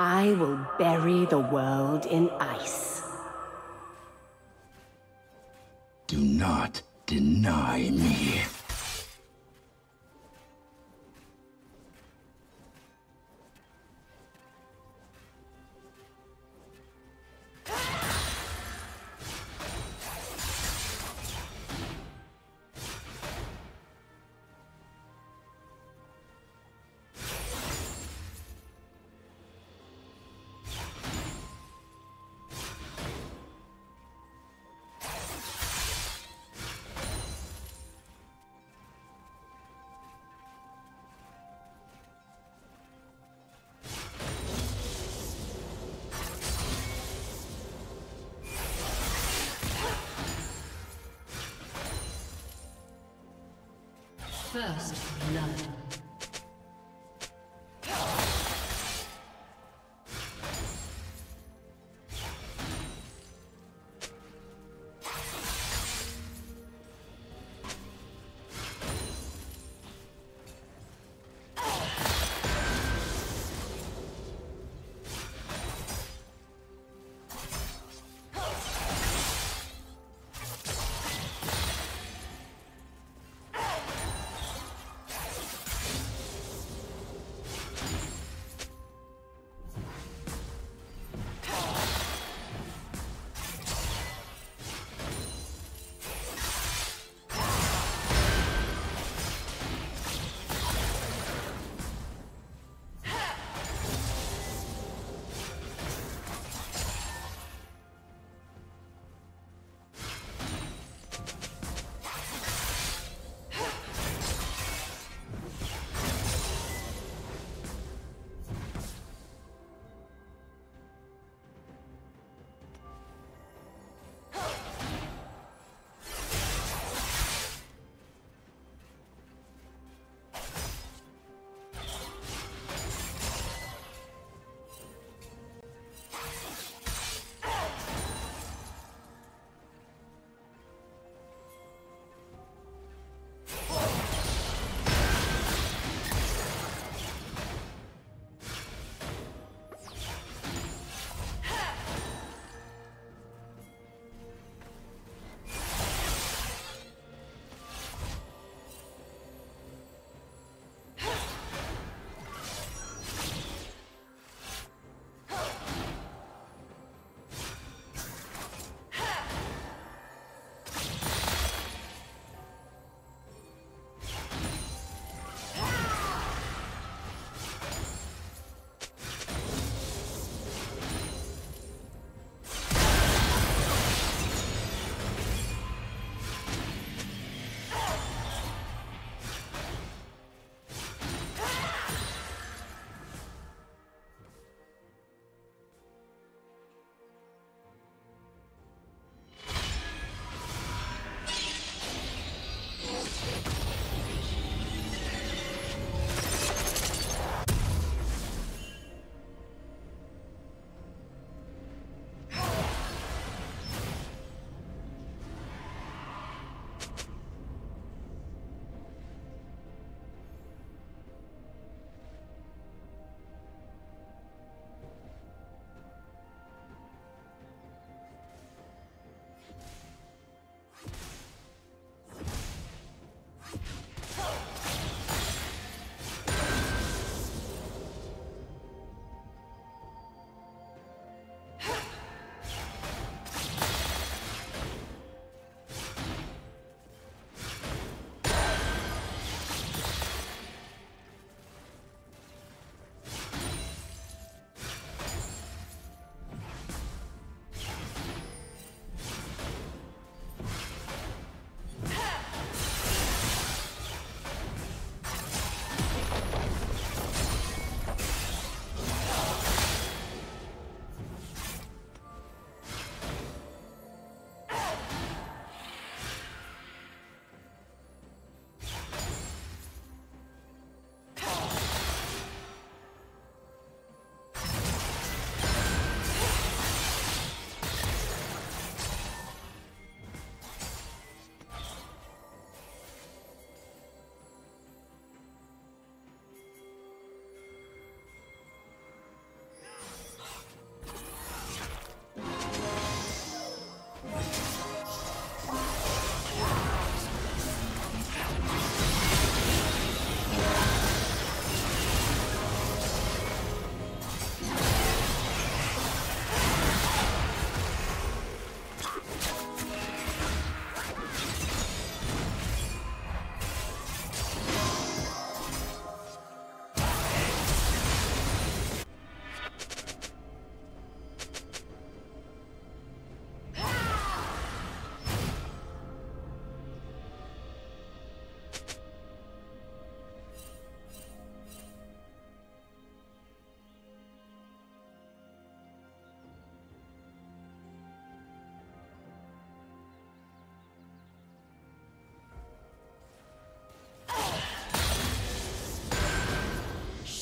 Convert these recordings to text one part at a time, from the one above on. I will bury the world in ice. Do not deny me. First blood.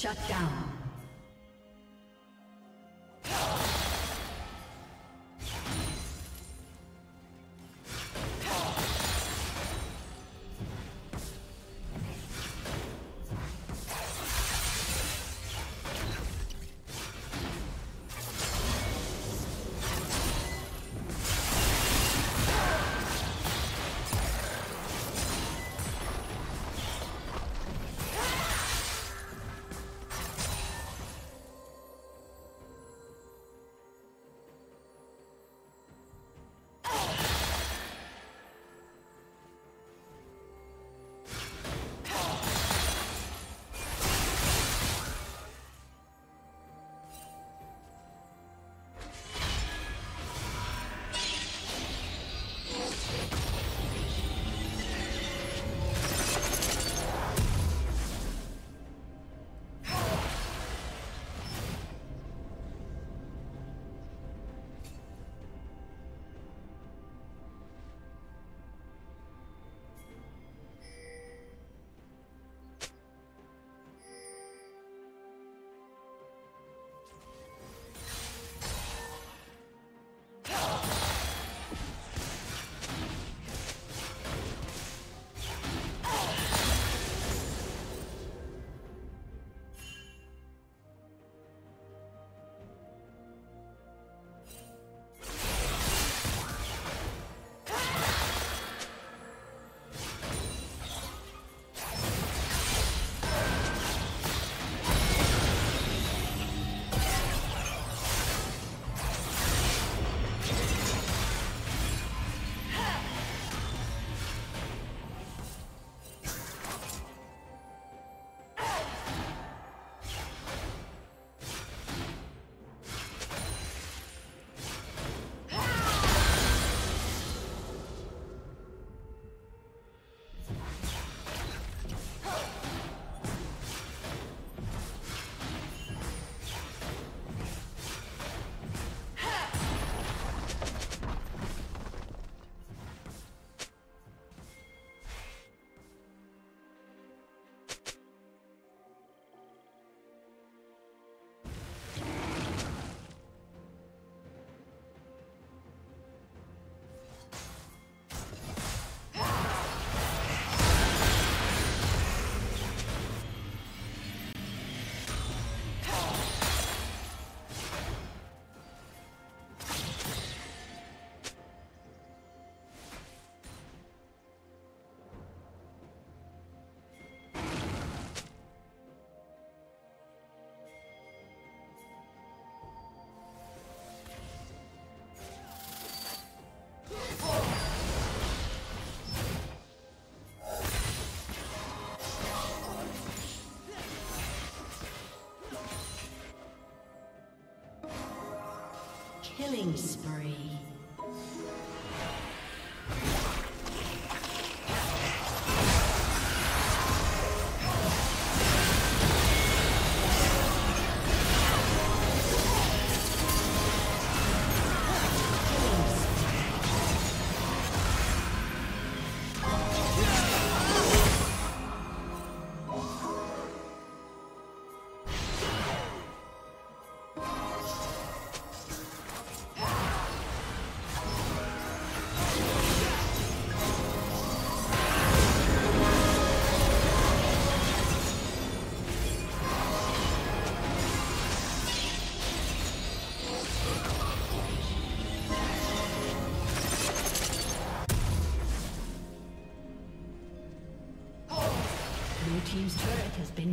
Shut down. Killing spree. Your team's turret has been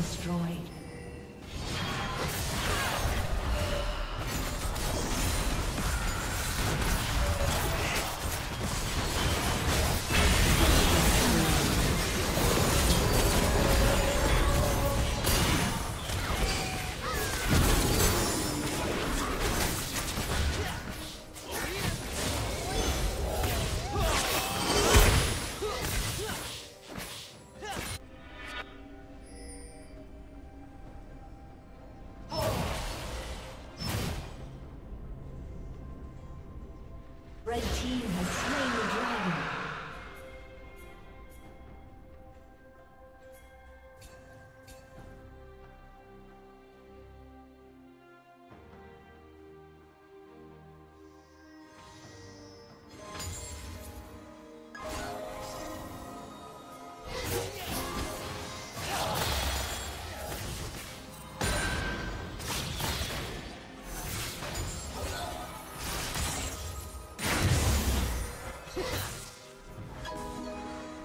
destroyed. Red team has slain the dragon.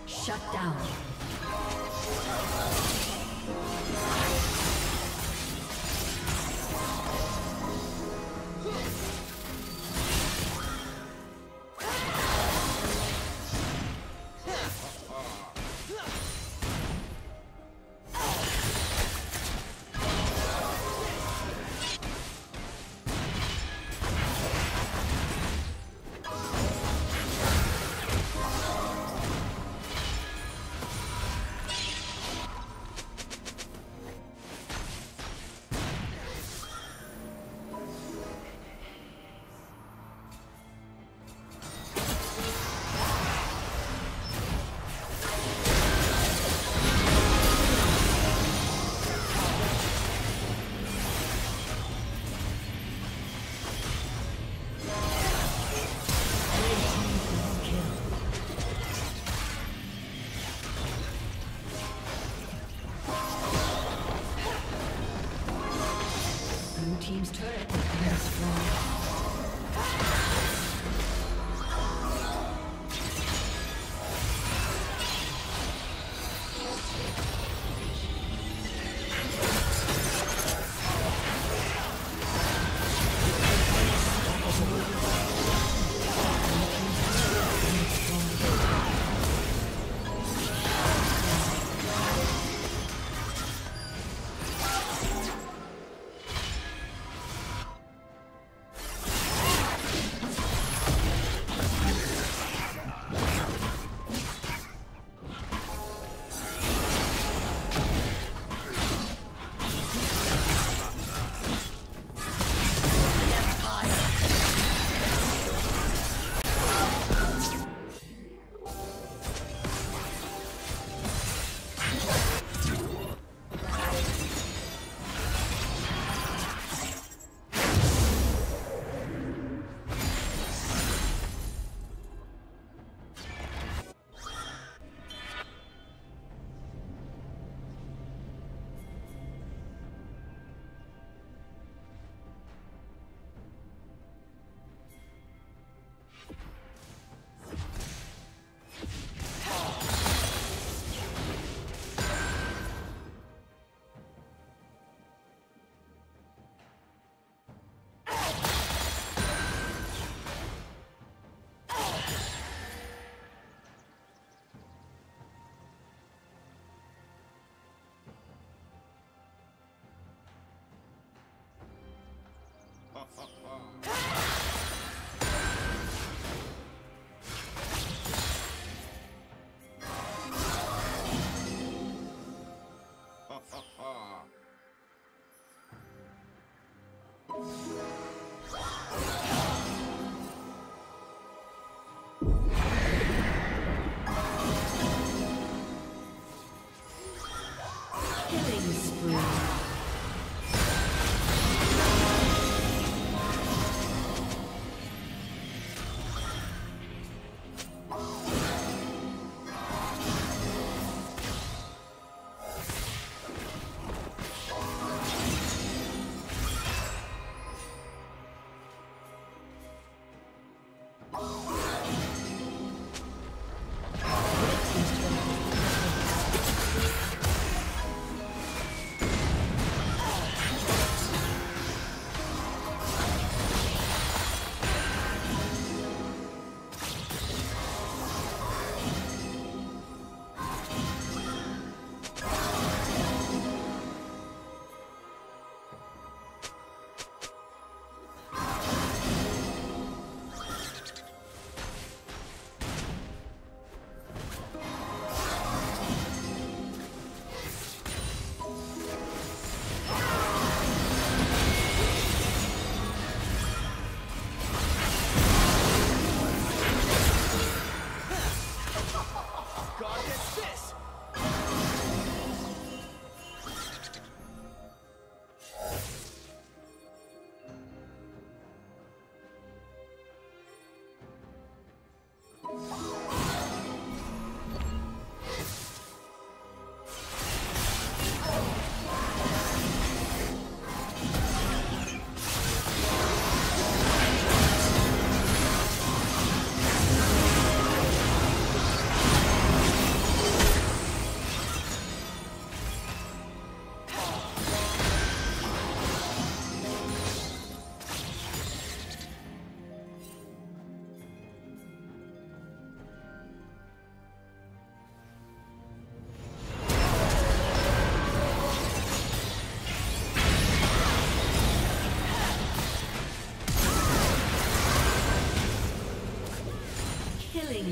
Shut down.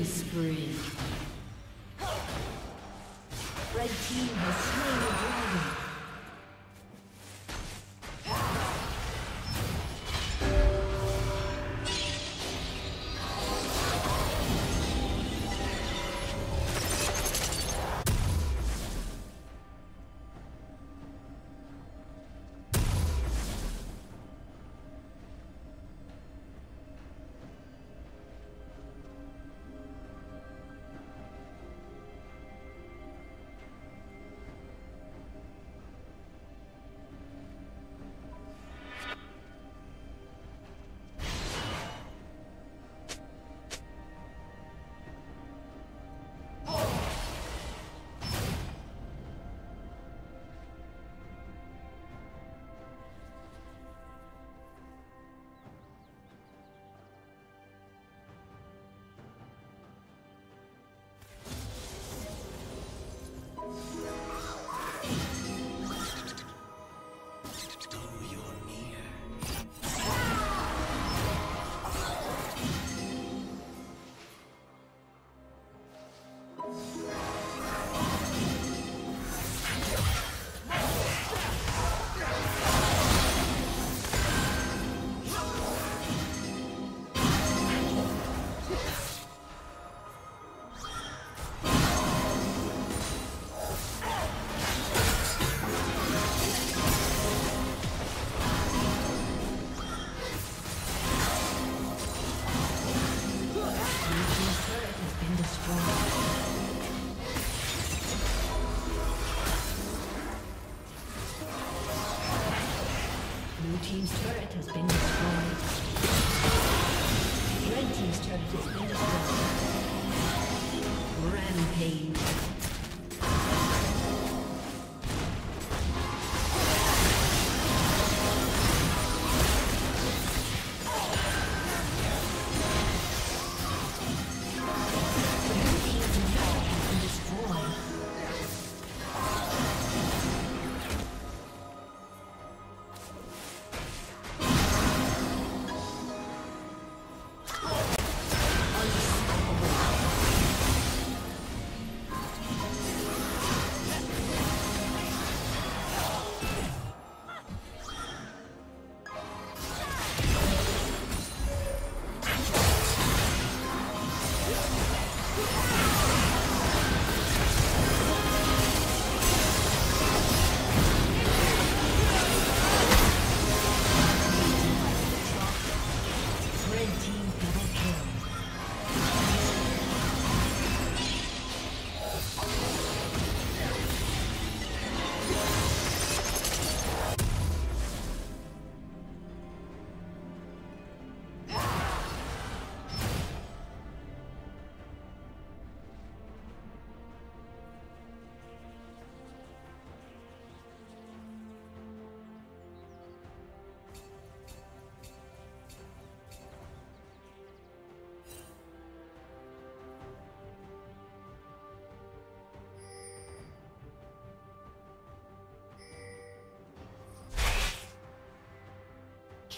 Killing spree. Red team has slain the dragon.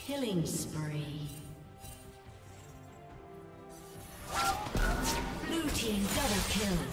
Killing spree. Blue team double kill.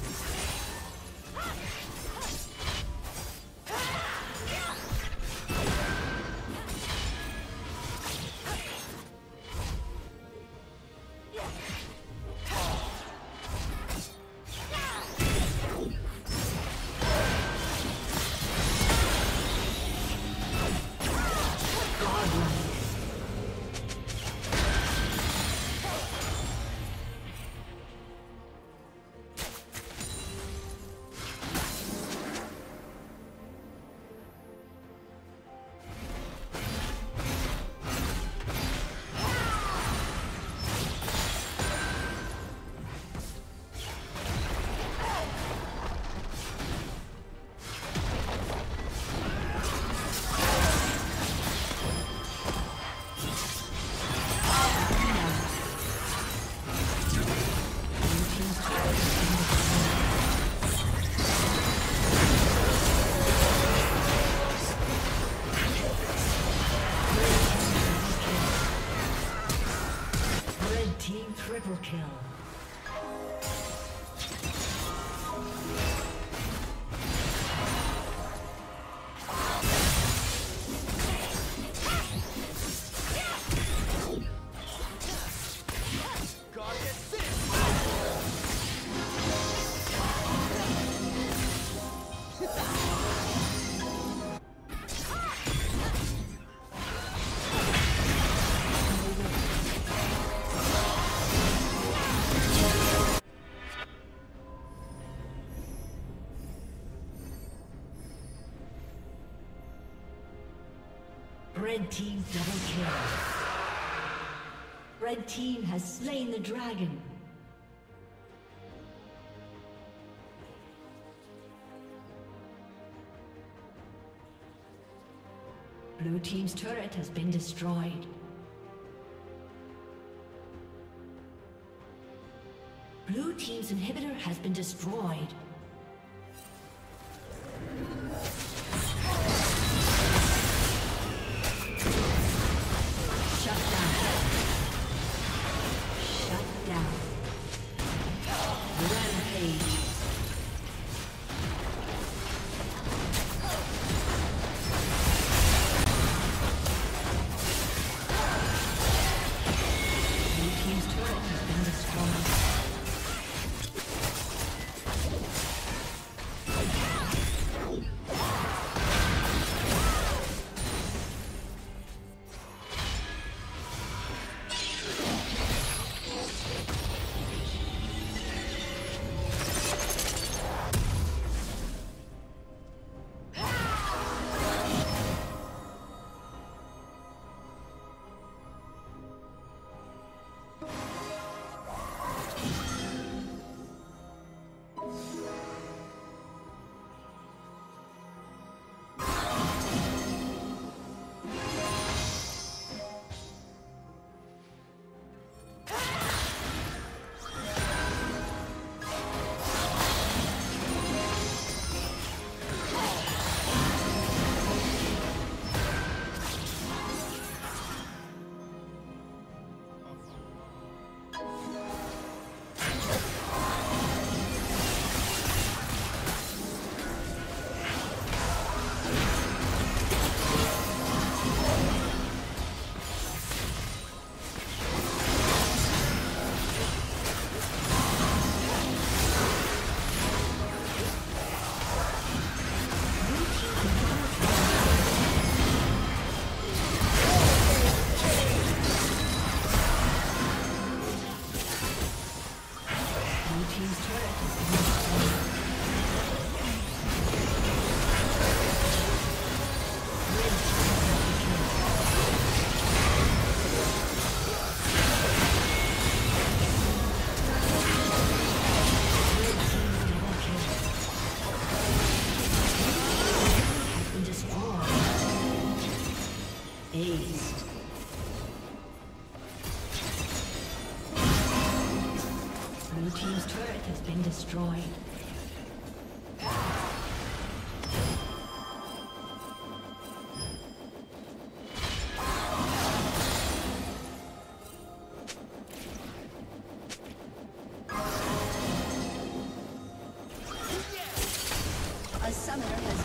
Red team double kill. Red team has slain the dragon. Blue team's turret has been destroyed. Blue team's inhibitor has been destroyed. Summoner has